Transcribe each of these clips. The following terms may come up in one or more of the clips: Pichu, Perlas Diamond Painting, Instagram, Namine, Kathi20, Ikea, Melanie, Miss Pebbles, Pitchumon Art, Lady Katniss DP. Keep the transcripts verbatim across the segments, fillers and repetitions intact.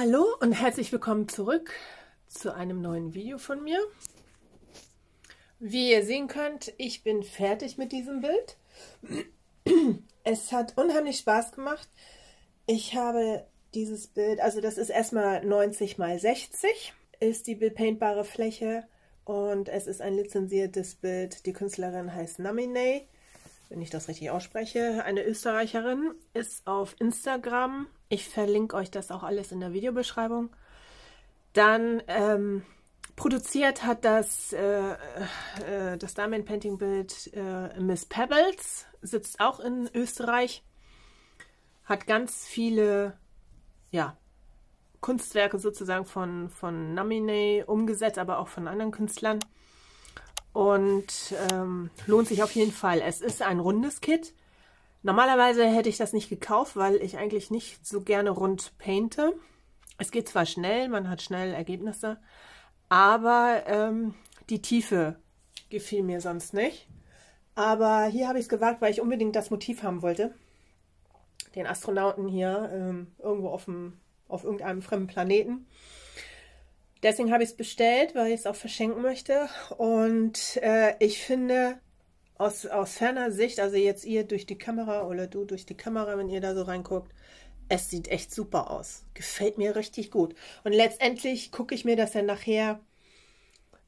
Hallo und herzlich willkommen zurück zu einem neuen Video von mir. Wie ihr sehen könnt, ich bin fertig mit diesem Bild. Es hat unheimlich Spaß gemacht. Ich habe dieses Bild, also das ist erstmal neunzig mal sechzig, ist die bepaintbare Fläche und es ist ein lizenziertes Bild. Die Künstlerin heißt Namine, wenn ich das richtig ausspreche, eine Österreicherin, ist auf Instagram. Ich verlinke euch das auch alles in der Videobeschreibung. Dann ähm, produziert hat das, äh, äh, das Diamond Painting Bild äh, Miss Pebbles, sitzt auch in Österreich, hat ganz viele ja, Kunstwerke sozusagen von, von Namine umgesetzt, aber auch von anderen Künstlern. Und ähm, lohnt sich auf jeden Fall. Es ist ein rundes Kit. Normalerweise hätte ich das nicht gekauft, weil ich eigentlich nicht so gerne rund painte. Es geht zwar schnell, man hat schnell Ergebnisse, aber ähm, die Tiefe gefiel mir sonst nicht. Aber hier habe ich es gewagt, weil ich unbedingt das Motiv haben wollte. Den Astronauten hier ähm, irgendwo auf, dem, auf irgendeinem fremden Planeten. Deswegen habe ich es bestellt, weil ich es auch verschenken möchte. Und äh, ich finde, aus, aus ferner Sicht, also jetzt ihr durch die Kamera oder du durch die Kamera, wenn ihr da so reinguckt, es sieht echt super aus. Gefällt mir richtig gut. Und letztendlich gucke ich mir das ja nachher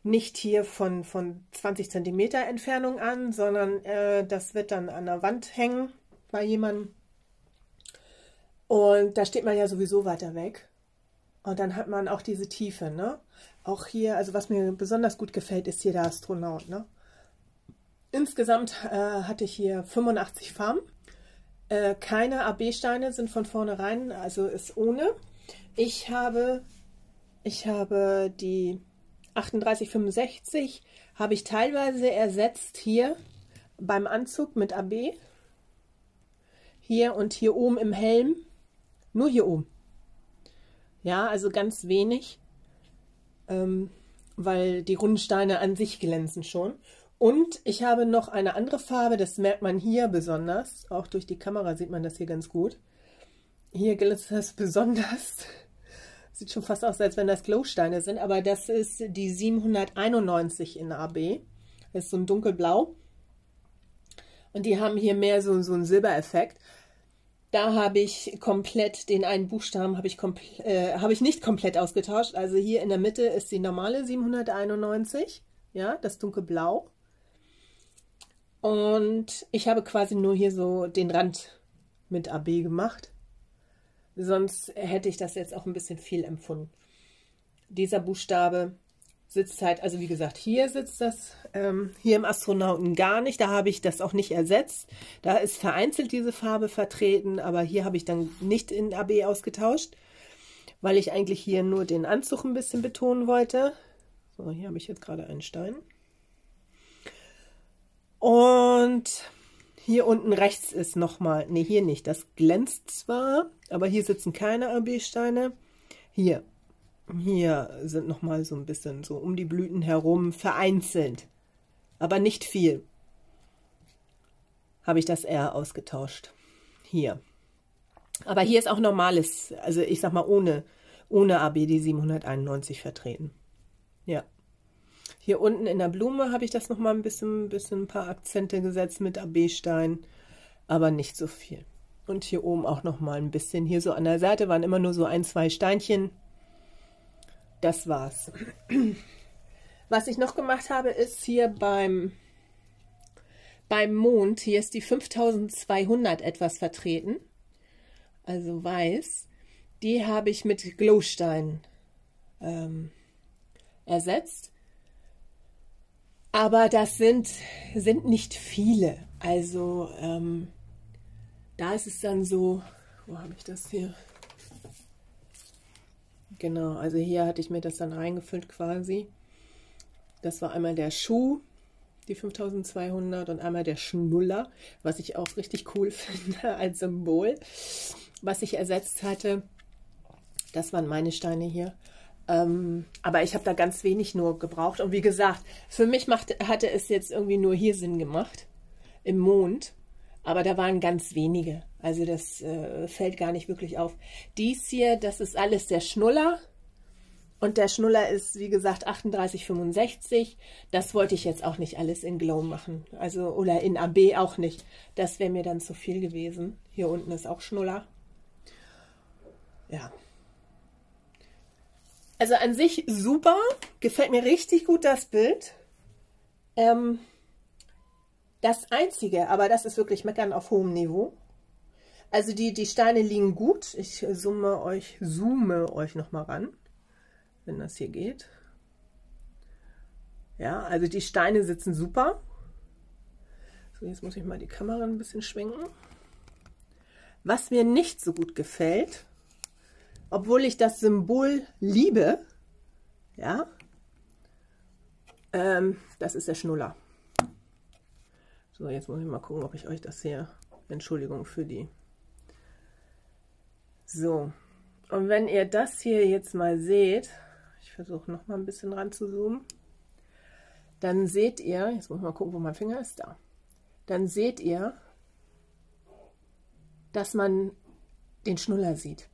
nicht hier von, von zwanzig Zentimeter Entfernung an, sondern äh, das wird dann an der Wand hängen bei jemandem. Und da steht man ja sowieso weiter weg. Und dann hat man auch diese Tiefe, ne? Auch hier, also was mir besonders gut gefällt, ist hier der Astronaut, ne? Insgesamt äh, hatte ich hier fünfundachtzig Farben. Äh, keine A B-Steine sind von vornherein, also ist ohne. Ich habe, ich habe die achtunddreißig fünfundsechzig, habe ich teilweise ersetzt hier beim Anzug mit A B. Hier und hier oben im Helm, nur hier oben. Ja, also ganz wenig, ähm, weil die runden Steine an sich glänzen schon. Und ich habe noch eine andere Farbe, das merkt man hier besonders. Auch durch die Kamera sieht man das hier ganz gut. Hier glänzt das besonders. Sieht schon fast aus, als wenn das Glowsteine sind, aber das ist die siebenhunderteinundneunzig in A B. Das ist so ein dunkelblau. Und die haben hier mehr so, so einen Silbereffekt. Da habe ich komplett, den einen Buchstaben habe ich, äh, habe ich nicht komplett ausgetauscht. Also hier in der Mitte ist die normale siebenhunderteinundneunzig, ja, das dunkelblau. Und ich habe quasi nur hier so den Rand mit A B gemacht. Sonst hätte ich das jetzt auch ein bisschen viel empfunden. Dieser Buchstabe sitzt halt, also wie gesagt, hier sitzt das, ähm, hier im Astronauten gar nicht, da habe ich das auch nicht ersetzt. Da ist vereinzelt diese Farbe vertreten, aber hier habe ich dann nicht in A B ausgetauscht, weil ich eigentlich hier nur den Anzug ein bisschen betonen wollte. So, hier habe ich jetzt gerade einen Stein. Und hier unten rechts ist nochmal, nee, hier nicht, das glänzt zwar, aber hier sitzen keine A B-Steine. Hier. Hier sind nochmal so ein bisschen so um die Blüten herum vereinzelt, aber nicht viel. Habe ich das eher ausgetauscht. Hier. Aber hier ist auch normales, also ich sag mal ohne, ohne A B die siebenhunderteinundneunzig vertreten. Ja. Hier unten in der Blume habe ich das nochmal ein bisschen, bisschen ein paar Akzente gesetzt mit A B-Stein, aber nicht so viel. Und hier oben auch nochmal ein bisschen. Hier so an der Seite waren immer nur so ein, zwei Steinchen. Das war's. Was ich noch gemacht habe, ist hier beim, beim Mond, hier ist die fünftausendzweihundert etwas vertreten, also weiß, die habe ich mit Glowstein ähm, ersetzt, aber das sind, sind nicht viele, also ähm, da ist es dann so, wo habe ich das hier? Genau, also hier hatte ich mir das dann reingefüllt quasi. Das war einmal der Schuh, die fünftausendzweihundert und einmal der Schnuller, was ich auch richtig cool finde als Symbol. Was ich ersetzt hatte, das waren meine Steine hier. Ähm, aber ich habe da ganz wenig nur gebraucht. Und wie gesagt, für mich machte, hatte es jetzt irgendwie nur hier Sinn gemacht, im Mond. aber da waren ganz wenige. Also das äh, fällt gar nicht wirklich auf. Dies hier, das ist alles der Schnuller. Und der Schnuller ist, wie gesagt, achtunddreißig fünfundsechzig. Das wollte ich jetzt auch nicht alles in Glow machen. Also, oder in A B auch nicht. Das wäre mir dann zu viel gewesen. Hier unten ist auch Schnuller. Ja. Also an sich super. Gefällt mir richtig gut das Bild. Ähm, das Einzige, aber das ist wirklich Meckern auf hohem Niveau. Also die, die Steine liegen gut. Ich zoome euch, zoome euch nochmal ran, wenn das hier geht. Ja, also die Steine sitzen super. So, jetzt muss ich mal die Kamera ein bisschen schwenken. Was mir nicht so gut gefällt, obwohl ich das Symbol liebe, ja, ähm, das ist der Schnuller. So, jetzt muss ich mal gucken, ob ich euch das hier, Entschuldigung für die. So, und wenn ihr das hier jetzt mal seht, ich versuche noch mal ein bisschen ran zu zoomen, dann seht ihr, jetzt muss ich mal gucken, wo mein Finger ist, da. Dann seht ihr, dass man den Schnuller sieht.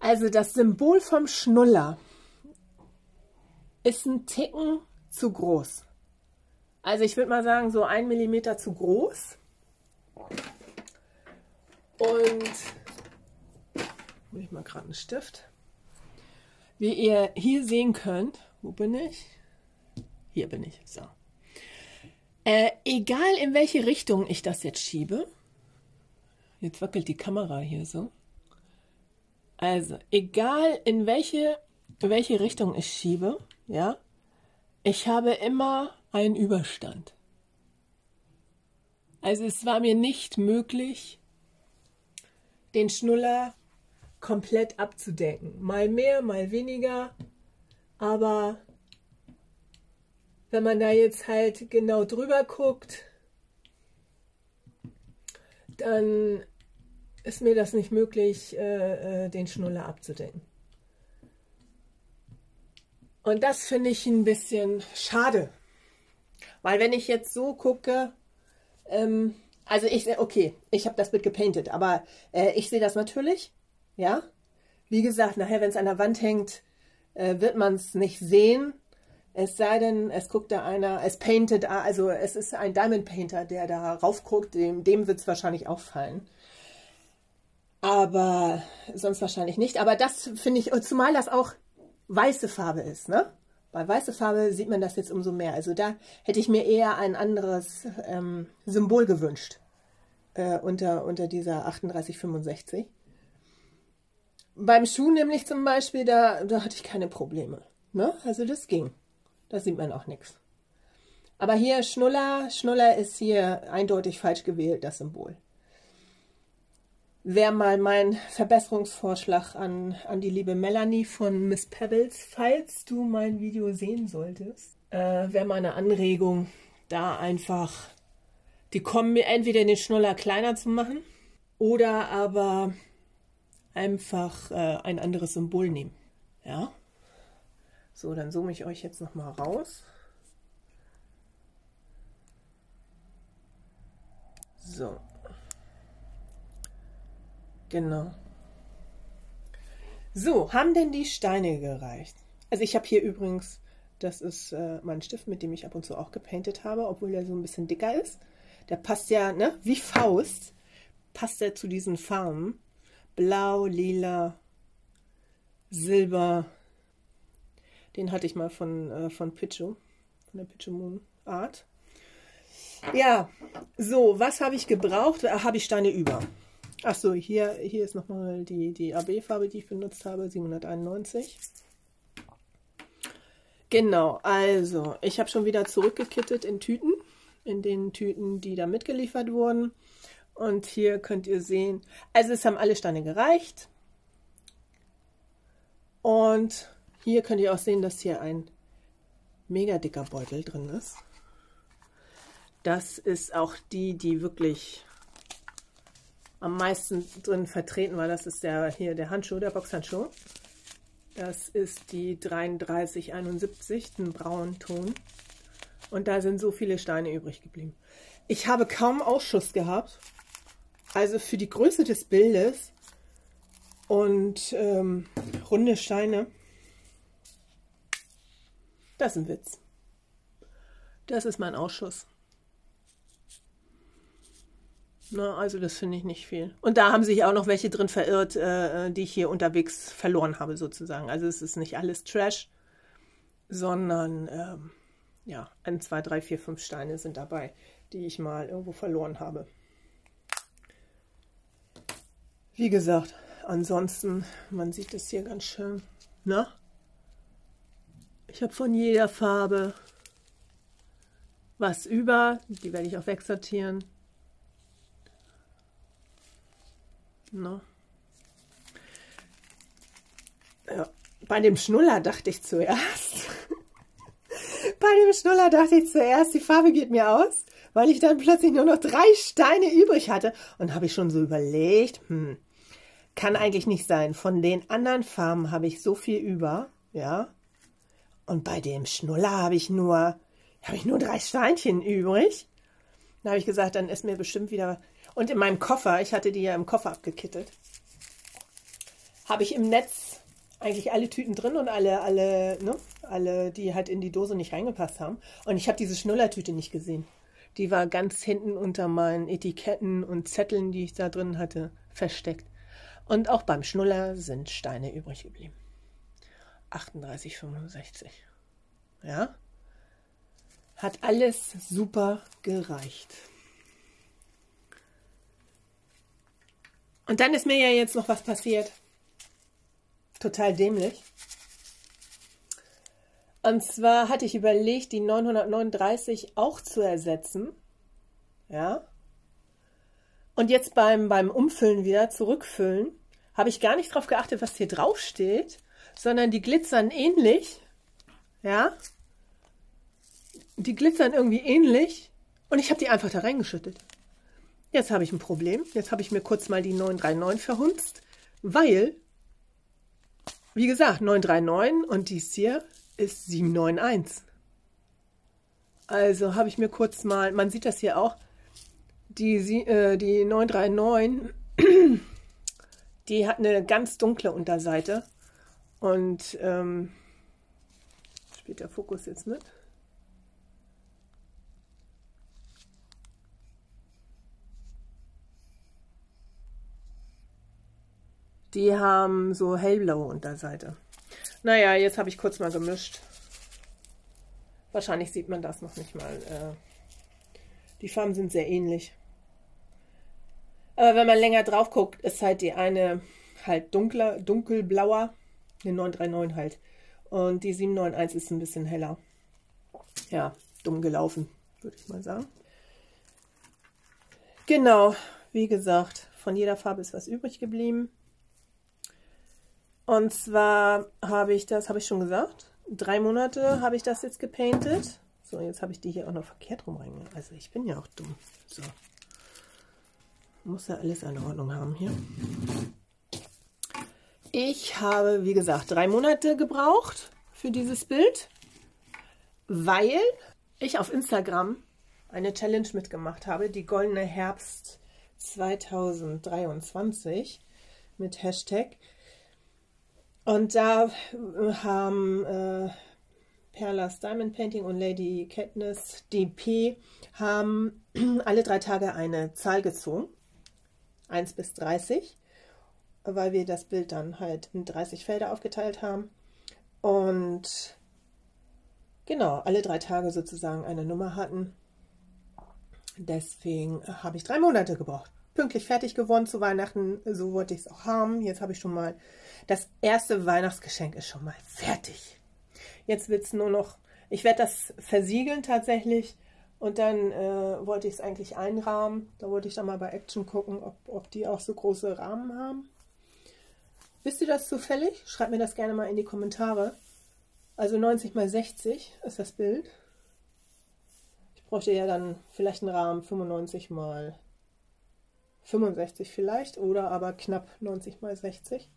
Also das Symbol vom Schnuller ist ein Ticken zu groß. Also ich würde mal sagen, so ein Millimeter zu groß. Und hol ich mal gerade einen Stift. Wie ihr hier sehen könnt, wo bin ich? Hier bin ich. So. Äh, egal in welche Richtung ich das jetzt schiebe, jetzt wackelt die Kamera hier so. Also, egal in welche, in welche Richtung ich schiebe, ja, ich habe immer einen Überstand. Also es war mir nicht möglich, den Schnuller komplett abzudecken. Mal mehr, mal weniger, aber wenn man da jetzt halt genau drüber guckt, dann ist mir das nicht möglich, äh, äh, den Schnuller abzudecken. Und das finde ich ein bisschen schade. Weil wenn ich jetzt so gucke, ähm, also ich, okay, ich habe das Bild gepaintet, aber äh, ich sehe das natürlich, ja. Wie gesagt, nachher, wenn es an der Wand hängt, äh, wird man es nicht sehen. Es sei denn, es guckt da einer, es paintet, also es ist ein Diamond Painter, der da raufguckt, dem, dem wird es wahrscheinlich auffallen. Aber sonst wahrscheinlich nicht. Aber das finde ich, und zumal das auch weiße Farbe ist, ne? Bei weißer Farbe sieht man das jetzt umso mehr. Also da hätte ich mir eher ein anderes ähm, Symbol gewünscht äh, unter, unter dieser achtunddreißig fünfundsechzig. Beim Schuh nämlich zum Beispiel, da, da hatte ich keine Probleme, ne? Also das ging. Da sieht man auch nichts. Aber hier Schnuller, Schnuller ist hier eindeutig falsch gewählt, das Symbol. Wer mal meinen Verbesserungsvorschlag an, an die liebe Melanie von Miss Pebbles, falls du mein Video sehen solltest, äh, wäre meine Anregung, da einfach die Kombi entweder den Schnuller kleiner zu machen oder aber einfach äh, ein anderes Symbol nehmen. Ja? So, dann zoome ich euch jetzt nochmal raus. So. Genau. So, haben denn die Steine gereicht? Also ich habe hier übrigens, das ist äh, mein Stift, mit dem ich ab und zu auch gepaintet habe, obwohl der so ein bisschen dicker ist. Der passt ja, ne, wie Faust, passt er zu diesen Farben. Blau, lila, silber. Den hatte ich mal von, äh, von Pichu, von der Pitchumon Art. Ja, so, was habe ich gebraucht? Äh, habe ich Steine über? Achso, hier, hier ist nochmal die, die A B-Farbe, die ich benutzt habe, siebenhunderteinundneunzig. Genau, also, ich habe schon wieder zurückgekittet in Tüten, in den Tüten, die da mitgeliefert wurden. Und hier könnt ihr sehen, also es haben alle Steine gereicht. Und hier könnt ihr auch sehen, dass hier ein mega dicker Beutel drin ist. Das ist auch die, die wirklich am meisten drin vertreten war, das ist der, hier der Handschuh, der Boxhandschuh. Das ist die dreiunddreißig einundsiebzig, ein braunen Ton. Und da sind so viele Steine übrig geblieben. Ich habe kaum Ausschuss gehabt, also für die Größe des Bildes und ähm, runde Steine, das ist ein Witz. Das ist mein Ausschuss. Na, also das finde ich nicht viel. Und da haben sich auch noch welche drin verirrt, äh, die ich hier unterwegs verloren habe sozusagen. Also es ist nicht alles Trash, sondern ähm, ja, ein, zwei, drei, vier, fünf Steine sind dabei, die ich mal irgendwo verloren habe. Wie gesagt, ansonsten, man sieht es hier ganz schön, ne? Ich habe von jeder Farbe was über, die werde ich auch wegsortieren. Ne? Ja, bei dem Schnuller dachte ich zuerst, bei dem Schnuller dachte ich zuerst, die Farbe geht mir aus, weil ich dann plötzlich nur noch drei Steine übrig hatte. Und habe ich schon so überlegt, hm, kann eigentlich nicht sein. Von den anderen Farben habe ich so viel über, ja. Und bei dem Schnuller habe ich nur, habe ich nur drei Steinchen übrig. Dann habe ich gesagt, dann ist mir bestimmt wieder... Und in meinem Koffer, ich hatte die ja im Koffer abgekittelt, habe ich im Netz eigentlich alle Tüten drin und alle, alle, ne, alle, die halt in die Dose nicht reingepasst haben. Und ich habe diese Schnullertüte nicht gesehen. Die war ganz hinten unter meinen Etiketten und Zetteln, die ich da drin hatte, versteckt. Und auch beim Schnuller sind Steine übrig geblieben. achtunddreißig, fünfundsechzig. Ja? Hat alles super gereicht. Und dann ist mir ja jetzt noch was passiert. Total dämlich. Und zwar hatte ich überlegt, die neunhundertneununddreißig auch zu ersetzen. Ja. Und jetzt beim, beim Umfüllen wieder, zurückfüllen, habe ich gar nicht drauf geachtet, was hier drauf steht, sondern die glitzern ähnlich. Ja. Die glitzern irgendwie ähnlich. Und ich habe die einfach da reingeschüttet. Jetzt habe ich ein Problem. Jetzt habe ich mir kurz mal die neun drei neun verhunzt, weil, wie gesagt, neun drei neun und dies hier ist sieben neun eins. Also habe ich mir kurz mal, man sieht das hier auch, die, äh, die neun drei neun, die hat eine ganz dunkle Unterseite. Und ähm, spielt der Fokus jetzt mit? Die haben so hellblaue Unterseite. Naja, jetzt habe ich kurz mal gemischt. Wahrscheinlich sieht man das noch nicht mal. Äh, die Farben sind sehr ähnlich. Aber wenn man länger drauf guckt, ist halt die eine halt dunkler, dunkelblauer. Die neun drei neun halt. Und die sieben neun eins ist ein bisschen heller. Ja, dumm gelaufen, würde ich mal sagen. Genau, wie gesagt, von jeder Farbe ist was übrig geblieben. Und zwar habe ich das, habe ich schon gesagt, drei Monate habe ich das jetzt gepaintet. So, jetzt habe ich die hier auch noch verkehrt rum reingegangen. Also ich bin ja auch dumm. So. Muss ja alles in Ordnung haben hier. Ich habe, wie gesagt, drei Monate gebraucht für dieses Bild, weil ich auf Instagram eine Challenge mitgemacht habe, die Goldene Herbst zweitausenddreiundzwanzig mit Hashtag. Und da haben äh, Perlas Diamond Painting und Lady Katniss D P haben alle drei Tage eine Zahl gezogen, eins bis dreißig, weil wir das Bild dann halt in dreißig Felder aufgeteilt haben. Und genau, alle drei Tage sozusagen eine Nummer hatten. Deswegen habe ich drei Monate gebraucht. Pünktlich fertig geworden zu Weihnachten, so wollte ich es auch haben. Jetzt habe ich schon mal, das erste Weihnachtsgeschenk ist schon mal fertig. Jetzt wird es nur noch, ich werde das versiegeln tatsächlich und dann äh, wollte ich es eigentlich einrahmen. Da wollte ich dann mal bei Action gucken, ob, ob die auch so große Rahmen haben. Wisst ihr das zufällig? Schreibt mir das gerne mal in die Kommentare. Also neunzig mal sechzig ist das Bild. Ich bräuchte ja dann vielleicht einen Rahmen fünfundneunzig mal fünfundsechzig vielleicht oder aber knapp neunzig mal sechzig.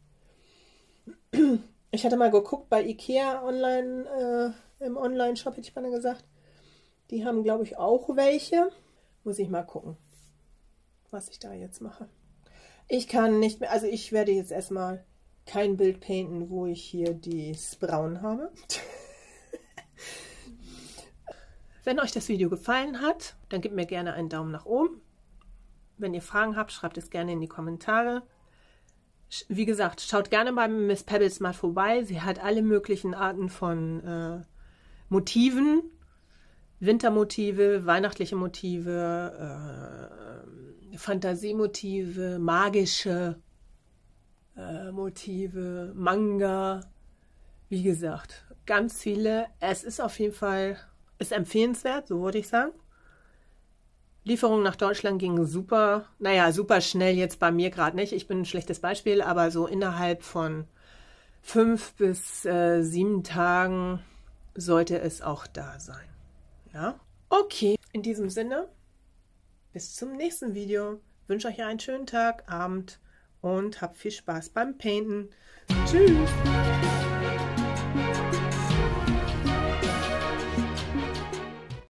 Ich hatte mal geguckt bei Ikea online, äh, im Online-Shop hätte ich mal gesagt. Die haben, glaube ich, auch welche, Muss ich mal gucken, was ich da jetzt mache. Ich kann nicht mehr, also ich werde jetzt erstmal kein Bild painten, wo ich hier die Braun habe. Wenn euch das Video gefallen hat, dann gebt mir gerne einen Daumen nach oben. Wenn ihr Fragen habt, schreibt es gerne in die Kommentare. Wie gesagt, schaut gerne bei Miss Pebbles mal vorbei. Sie hat alle möglichen Arten von äh, Motiven. Wintermotive, weihnachtliche Motive, äh, Fantasiemotive, magische äh, Motive, Manga. Wie gesagt, ganz viele. Es ist auf jeden Fall ist empfehlenswert, so würde ich sagen. Lieferung nach Deutschland ging super, naja, super schnell jetzt bei mir gerade nicht. Ich bin ein schlechtes Beispiel, aber so innerhalb von fünf bis äh, sieben Tagen sollte es auch da sein. Ja? Okay, in diesem Sinne, bis zum nächsten Video. Ich wünsche euch einen schönen Tag, Abend und habt viel Spaß beim Painten. Tschüss!